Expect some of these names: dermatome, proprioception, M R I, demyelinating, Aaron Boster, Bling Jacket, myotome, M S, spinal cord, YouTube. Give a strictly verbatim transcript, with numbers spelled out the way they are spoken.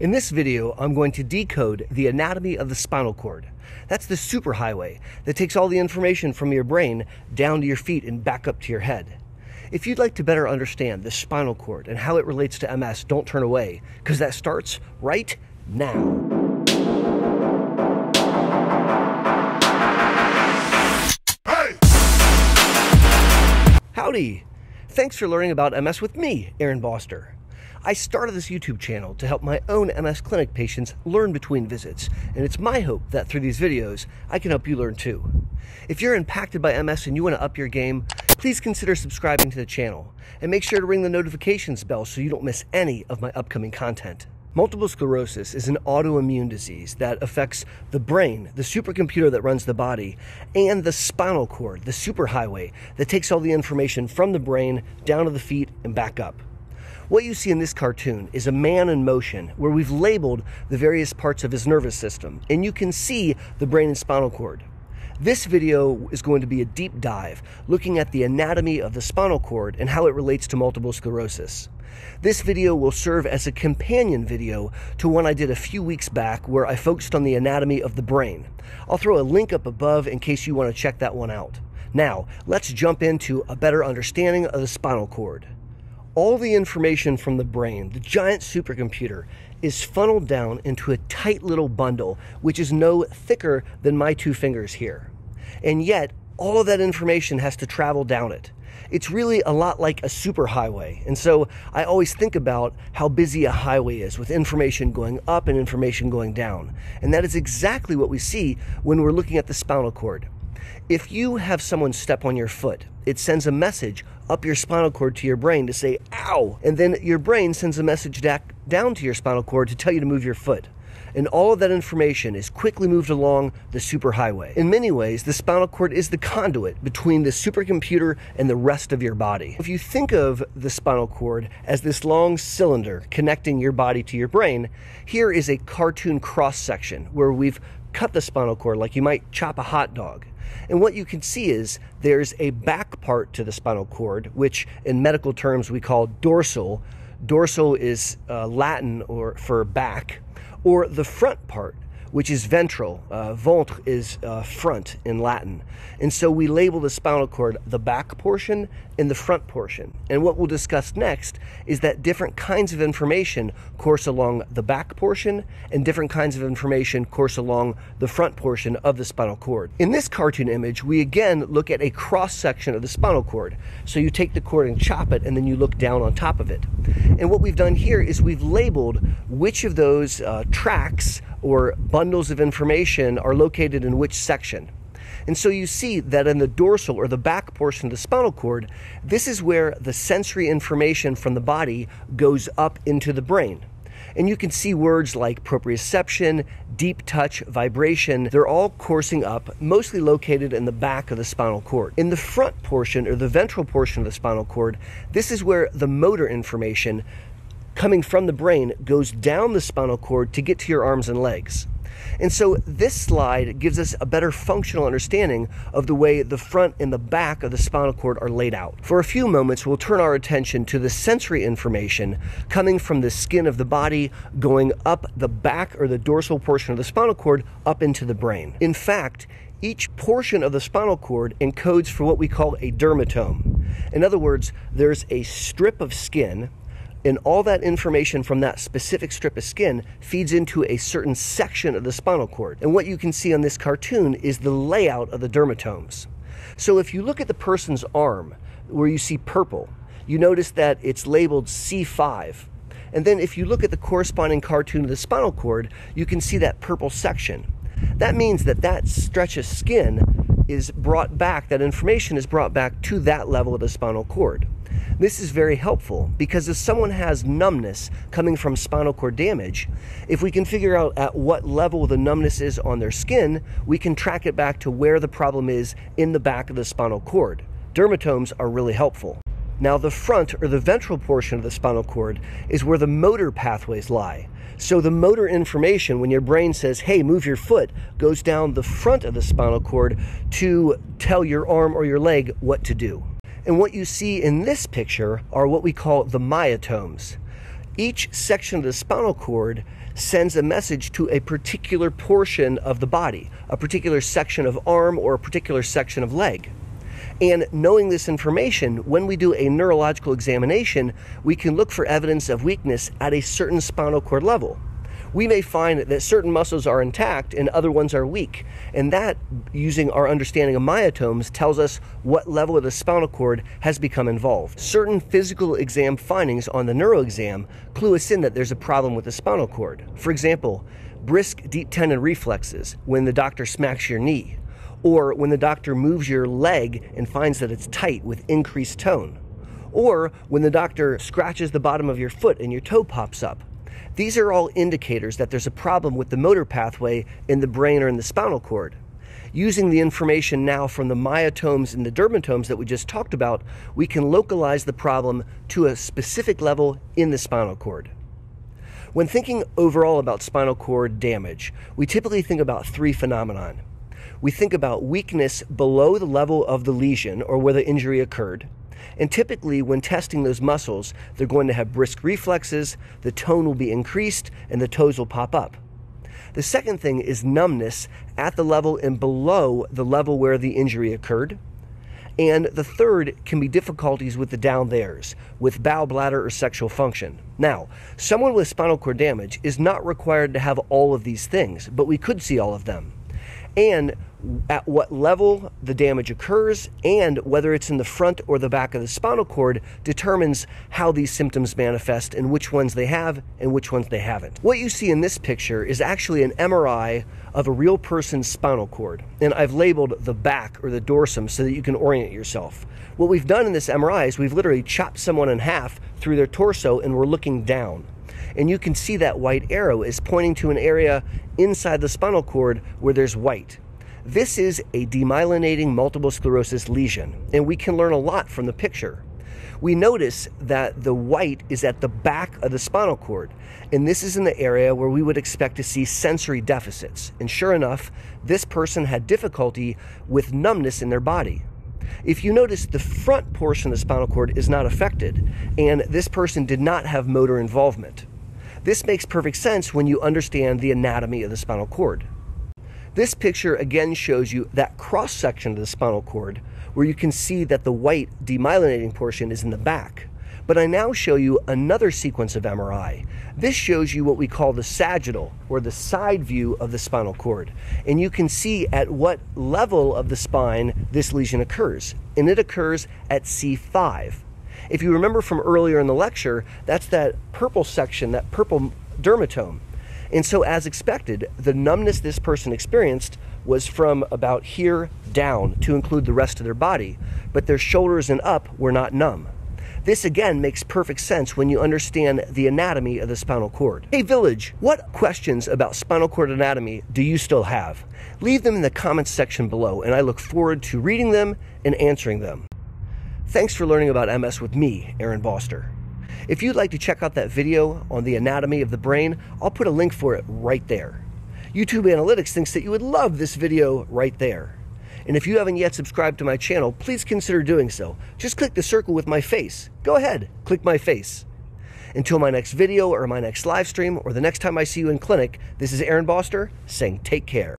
In this video, I'm going to decode the anatomy of the spinal cord. That's the superhighway that takes all the information from your brain down to your feet and back up to your head. If you'd like to better understand the spinal cord and how it relates to M S, don't turn away, because that starts right now. Howdy! Thanks for learning about M S with me, Aaron Boster. I started this YouTube channel to help my own M S clinic patients learn between visits, and it's my hope that through these videos, I can help you learn too. If you're impacted by M S and you want to up your game, please consider subscribing to the channel, and make sure to ring the notifications bell so you don't miss any of my upcoming content. Multiple sclerosis is an autoimmune disease that affects the brain, the supercomputer that runs the body, and the spinal cord, the superhighway that takes all the information from the brain down to the feet and back up. What you see in this cartoon is a man in motion where we've labeled the various parts of his nervous system, and you can see the brain and spinal cord. This video is going to be a deep dive looking at the anatomy of the spinal cord and how it relates to multiple sclerosis. This video will serve as a companion video to one I did a few weeks back where I focused on the anatomy of the brain. I'll throw a link up above in case you want to check that one out. Now, let's jump into a better understanding of the spinal cord. All the information from the brain, the giant supercomputer, is funneled down into a tight little bundle, which is no thicker than my two fingers here. And yet, all of that information has to travel down it. It's really a lot like a superhighway, and so I always think about how busy a highway is with information going up and information going down. And that is exactly what we see when we're looking at the spinal cord. If you have someone step on your foot, it sends a message up your spinal cord to your brain to say, ow! And then your brain sends a message down to your spinal cord to tell you to move your foot. And all of that information is quickly moved along the superhighway. In many ways, the spinal cord is the conduit between the supercomputer and the rest of your body. If you think of the spinal cord as this long cylinder connecting your body to your brain, here is a cartoon cross-section where we've cut the spinal cord like you might chop a hot dog. And what you can see is there's a back part to the spinal cord, which in medical terms we call dorsal. Dorsal is uh, Latin or for back, or the front part, which is ventral. Uh, ventre is uh, front in Latin. And so we label the spinal cord the back portion and the front portion. And what we'll discuss next is that different kinds of information course along the back portion and different kinds of information course along the front portion of the spinal cord. In this cartoon image, we again look at a cross section of the spinal cord. So you take the cord and chop it, and then you look down on top of it. And what we've done here is we've labeled which of those uh, tracks or bundles of information are located in which section. And so you see that in the dorsal or the back portion of the spinal cord, this is where the sensory information from the body goes up into the brain. And you can see words like proprioception, deep touch, vibration. They're all coursing up, mostly located in the back of the spinal cord. In the front portion or the ventral portion of the spinal cord, this is where the motor information coming from the brain goes down the spinal cord to get to your arms and legs. And so this slide gives us a better functional understanding of the way the front and the back of the spinal cord are laid out. For a few moments, we'll turn our attention to the sensory information coming from the skin of the body, going up the back or the dorsal portion of the spinal cord up into the brain. In fact, each portion of the spinal cord encodes for what we call a dermatome. In other words, there's a strip of skin, and all that information from that specific strip of skin feeds into a certain section of the spinal cord. And what you can see on this cartoon is the layout of the dermatomes. So if you look at the person's arm, where you see purple, you notice that it's labeled C five. And then if you look at the corresponding cartoon of the spinal cord, you can see that purple section. That means that that stretch of skin is brought back, that information is brought back to that level of the spinal cord. This is very helpful because if someone has numbness coming from spinal cord damage, if we can figure out at what level the numbness is on their skin, we can track it back to where the problem is in the back of the spinal cord. Dermatomes are really helpful. Now the front or the ventral portion of the spinal cord is where the motor pathways lie. So the motor information, when your brain says, hey, move your foot, goes down the front of the spinal cord to tell your arm or your leg what to do. And what you see in this picture are what we call the myotomes. each section of the spinal cord sends a message to a particular portion of the body, a particular section of arm or a particular section of leg. And knowing this information, when we do a neurological examination, we can look for evidence of weakness at a certain spinal cord level. We may find that certain muscles are intact and other ones are weak. And that, using our understanding of myotomes, tells us what level of the spinal cord has become involved. Certain physical exam findings on the neuro exam clue us in that there's a problem with the spinal cord. For example, brisk deep tendon reflexes when the doctor smacks your knee, or when the doctor moves your leg and finds that it's tight with increased tone, or when the doctor scratches the bottom of your foot and your toe pops up. These are all indicators that there's a problem with the motor pathway in the brain or in the spinal cord. Using the information now from the myotomes and the dermatomes that we just talked about, we can localize the problem to a specific level in the spinal cord. When thinking overall about spinal cord damage, we typically think about three phenomena. We think about weakness below the level of the lesion or where the injury occurred. And typically when testing those muscles, they're going to have brisk reflexes, the tone will be increased, and the toes will pop up. The second thing is numbness at the level and below the level where the injury occurred. And the third can be difficulties with the down theres, with bowel, bladder, or sexual function. Now, someone with spinal cord damage is not required to have all of these things, but we could see all of them. And at what level the damage occurs and whether it's in the front or the back of the spinal cord determines how these symptoms manifest and which ones they have and which ones they haven't. What you see in this picture is actually an M R I of a real person's spinal cord, and I've labeled the back or the dorsum so that you can orient yourself. What we've done in this M R I is we've literally chopped someone in half through their torso and we're looking down. And you can see that white arrow is pointing to an area inside the spinal cord where there's white. This is a demyelinating multiple sclerosis lesion, and we can learn a lot from the picture. We notice that the white is at the back of the spinal cord, and this is in the area where we would expect to see sensory deficits. And sure enough, this person had difficulty with numbness in their body. If you notice, the front portion of the spinal cord is not affected, and this person did not have motor involvement. This makes perfect sense when you understand the anatomy of the spinal cord. This picture again shows you that cross-section of the spinal cord where you can see that the white demyelinating portion is in the back. But I now show you another sequence of M R I. This shows you what we call the sagittal, or the side view of the spinal cord. And you can see at what level of the spine this lesion occurs. And it occurs at C five. If you remember from earlier in the lecture, that's that purple section, that purple dermatome. And so, as expected, the numbness this person experienced was from about here down to include the rest of their body, but their shoulders and up were not numb. This again makes perfect sense when you understand the anatomy of the spinal cord. Hey Village, what questions about spinal cord anatomy do you still have? Leave them in the comments section below, and I look forward to reading them and answering them. Thanks for learning about M S with me, Aaron Boster. If you'd like to check out that video on the anatomy of the brain, I'll put a link for it right there. YouTube Analytics thinks that you would love this video right there. And if you haven't yet subscribed to my channel, please consider doing so. Just click the circle with my face. Go ahead, click my face. Until my next video or my next live stream or the next time I see you in clinic, this is Aaron Boster saying take care.